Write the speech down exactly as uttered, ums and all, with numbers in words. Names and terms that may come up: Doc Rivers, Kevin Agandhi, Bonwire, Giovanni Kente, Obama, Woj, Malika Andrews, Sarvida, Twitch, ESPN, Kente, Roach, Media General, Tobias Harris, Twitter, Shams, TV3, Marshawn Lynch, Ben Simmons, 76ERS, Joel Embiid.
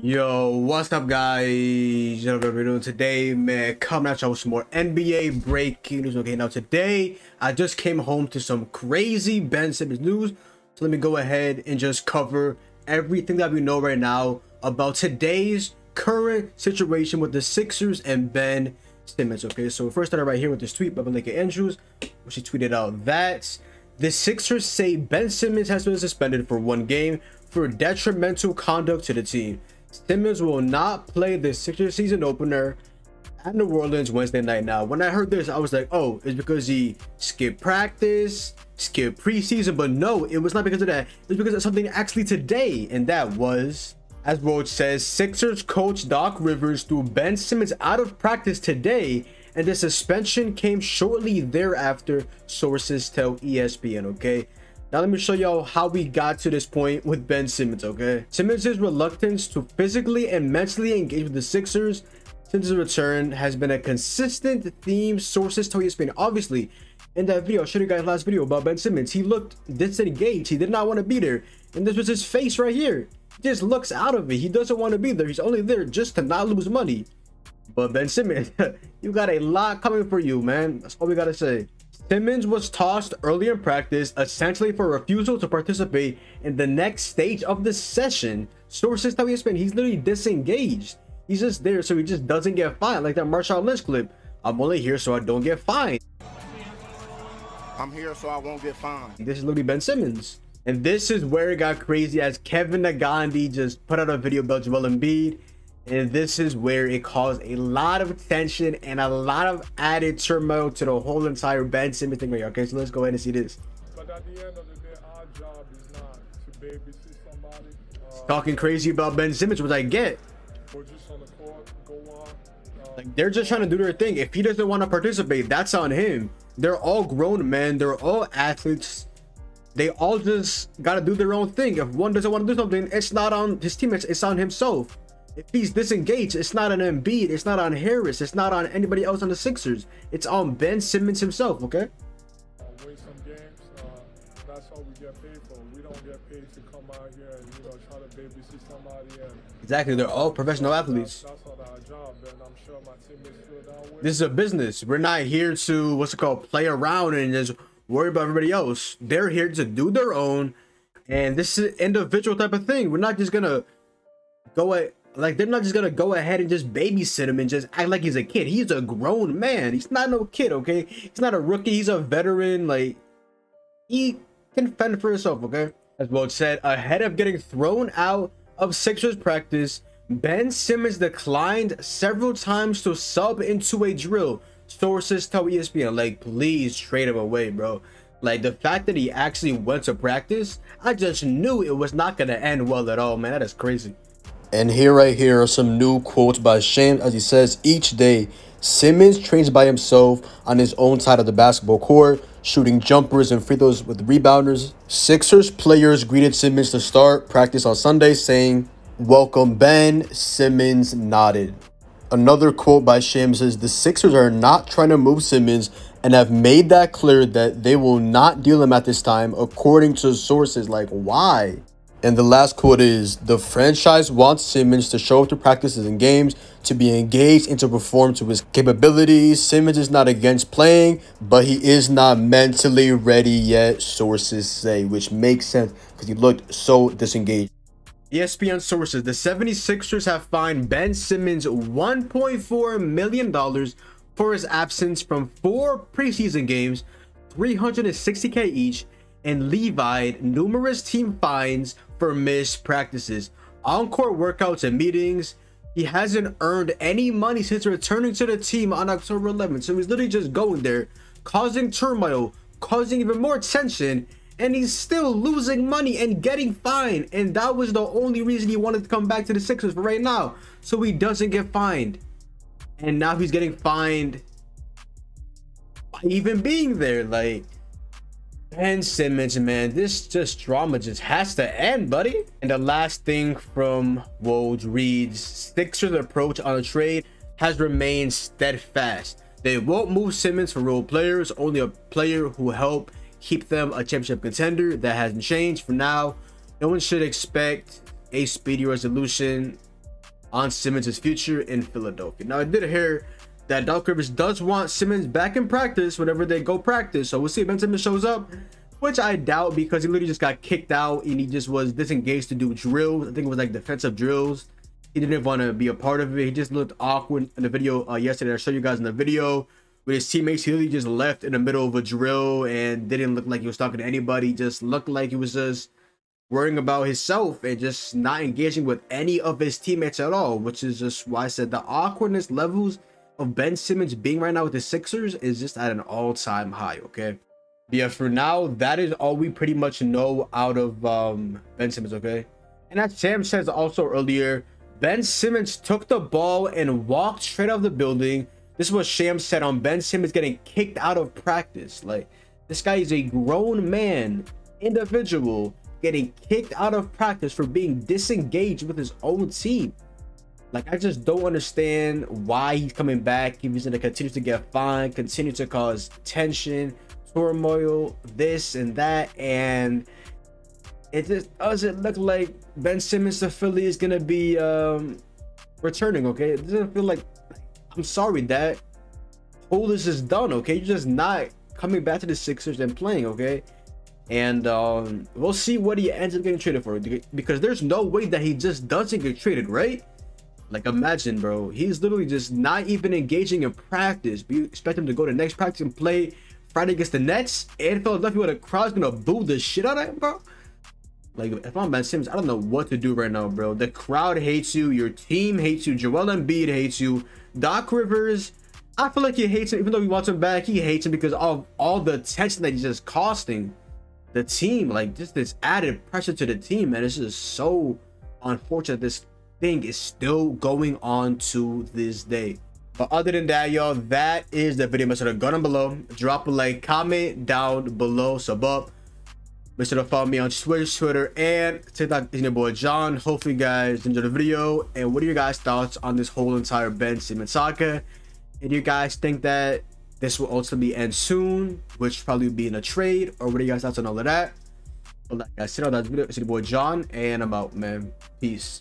Yo, what's up guys? What are we doing today, man? Coming at y'all with some more N B A breaking news. Okay, now today I just came home to some crazy Ben Simmons news, so let me go ahead and just cover everything that we know right now about today's current situation with the Sixers and Ben Simmons. Okay, so we first started right here with this tweet by Malika Andrews, where she tweeted out that the Sixers say Ben Simmons has been suspended for one game for detrimental conduct to the team. Simmons will not play the Sixers season opener at New Orleans Wednesday night. Now, when I heard this, I was like, oh, it's because he skipped practice, skipped preseason. But no, it was not because of that. It's because of something actually today. And that was, as Roach says, Sixers coach Doc Rivers threw Ben Simmons out of practice today, and the suspension came shortly thereafter, sources tell E S P N, okay? Now let me show y'all how we got to this point with Ben Simmons, okay? Simmons' reluctance to physically and mentally engage with the Sixers since his return has been a consistent theme, sources tell E S P N. Obviously, in that video, I showed you guys last video about Ben Simmons. He looked disengaged. He did not want to be there. And this was his face right here. He just looks out of it. He doesn't want to be there. He's only there just to not lose money. But Ben Simmons, you got a lot coming for you, man. That's all we got to say. Simmons was tossed early in practice, essentially for refusal to participate in the next stage of the session. Sources tell E S P N, he's literally disengaged. He's just there so he just doesn't get fined, like that Marshawn Lynch clip. I'm only here so I don't get fined. I'm here so I won't get fined. This is literally Ben Simmons. And this is where it got crazy, as Kevin Agandhi just put out a video about Joel Embiid. And this is where it caused a lot of tension and a lot of added turmoil to the whole entire Ben Simmons thing right here. Okay, so let's go ahead and see this. But at the end of the day, our job is not to babysit somebody. Uh, Talking crazy about Ben Simmons, which I get. We're just on the court, go on. Uh, like, they're just trying to do their thing. If he doesn't want to participate, that's on him. They're all grown men. They're all athletes. They all just got to do their own thing. If one doesn't want to do something, it's not on his teammates. It's on himself. If he's disengaged, it's not on Embiid, it's not on Harris, it's not on anybody else on the Sixers. It's on Ben Simmons himself, okay? Uh, win some games, uh, that's all we get paid for. We don't get paid to come out here and, you know, try to babysit somebody. And exactly, they're all professional athletes. That's, that's all our job, and I'm sure my teammates feel that way. This is a business. We're not here to, what's it called, play around and just worry about everybody else. They're here to do their own, and this is an individual type of thing. We're not just going to go at... Like, they're not just going to go ahead and just babysit him and just act like he's a kid. He's a grown man. He's not no kid, okay? He's not a rookie. He's a veteran. Like, he can fend for himself, okay? As Woj said, ahead of getting thrown out of Sixers practice, Ben Simmons declined several times to sub into a drill. Sources tell E S P N, like, please trade him away, bro. Like, the fact that he actually went to practice, I just knew it was not going to end well at all, man. That is crazy. And here right here are some new quotes by Shams, as he says, each day Simmons trains by himself on his own side of the basketball court, shooting jumpers and free throws with rebounders. Sixers players greeted Simmons to start practice on Sunday, saying, "Welcome, Ben." Simmons nodded. Another quote by Shams says, the Sixers are not trying to move Simmons and have made that clear that they will not deal him at this time, according to sources. Like, why? And the last quote is, the franchise wants Simmons to show up to practices and games, to be engaged and to perform to his capabilities. Simmons is not against playing, but he is not mentally ready yet, sources say, which makes sense because he looked so disengaged. E S P N sources, the seventy-sixers have fined Ben Simmons one point four million dollars for his absence from four preseason games, three hundred sixty K each, and levied numerous team fines for missed practices, on-court workouts, and meetings. He hasn't earned any money since returning to the team on October eleventh, so he's literally just going there, causing turmoil, causing even more tension, and he's still losing money and getting fined. And that was the only reason he wanted to come back to the Sixers for right now, so he doesn't get fined. And now he's getting fined by even being there. Like, Ben Simmons, man, this just drama just has to end, buddy. And the last thing from Woj reads, Sixers' approach on a trade has remained steadfast. They won't move Simmons for role players, only a player who helped keep them a championship contender. That hasn't changed for now. No one should expect a speedy resolution on Simmons' future in Philadelphia. Now, I did hear that Doc Rivers does want Simmons back in practice whenever they go practice. So we'll see if Ben Simmons shows up, which I doubt because he literally just got kicked out and he just was disengaged to do drills. I think it was like defensive drills. He didn't want to be a part of it. He just looked awkward in the video uh, yesterday. I showed you guys in the video with his teammates. He literally just left in the middle of a drill and didn't look like he was talking to anybody. Just looked like he was just worrying about himself and just not engaging with any of his teammates at all, which is just why I said the awkwardness levels of Ben Simmons being right now with the Sixers is just at an all-time high, okay? But yeah, for now, that is all we pretty much know out of um, Ben Simmons, okay? And as Sam says also earlier, Ben Simmons took the ball and walked straight out of the building. This is what Shams said on Ben Simmons getting kicked out of practice. Like, this guy is a grown man, individual, getting kicked out of practice for being disengaged with his own team. Like, I just don't understand why he's coming back. He's going to continue to get fined, continue to cause tension, turmoil, this and that. And it just doesn't look like Ben Simmons to Philly is going to be um, returning, okay? It doesn't feel like, I'm sorry, that all this is done, okay? You're just not coming back to the Sixers and playing, okay? And um, we'll see what he ends up getting traded for, because there's no way that he just doesn't get traded, right? Like, imagine, bro, he's literally just not even engaging in practice, but you expect him to go to the next practice and play Friday against the Nets and Philadelphia with a crowd's gonna boo the shit out of him, bro. Like, if I'm Ben Simmons, I don't know what to do right now, bro. The crowd hates you, your team hates you, Joel Embiid hates you, Doc Rivers, I feel like he hates him. Even though he wants him back, he hates him because of all the tension that he's just costing the team. Like, just this added pressure to the team, man. It's just so unfortunate this thing is still going on to this day. But other than that, y'all, that is the video. Make sure to go down below, drop a like, comment down below, sub up, make sure to follow me on Twitch, Twitter, and TikTok. It's your boy John. Hopefully you guys enjoyed the video, and what are your guys thoughts on this whole entire Ben Simmons saga? And do you guys think that this will ultimately end soon, which probably will be in a trade, or what are you guys thoughts on all of that? But like I said, all that video, it's your boy John, and I'm out, man. Peace.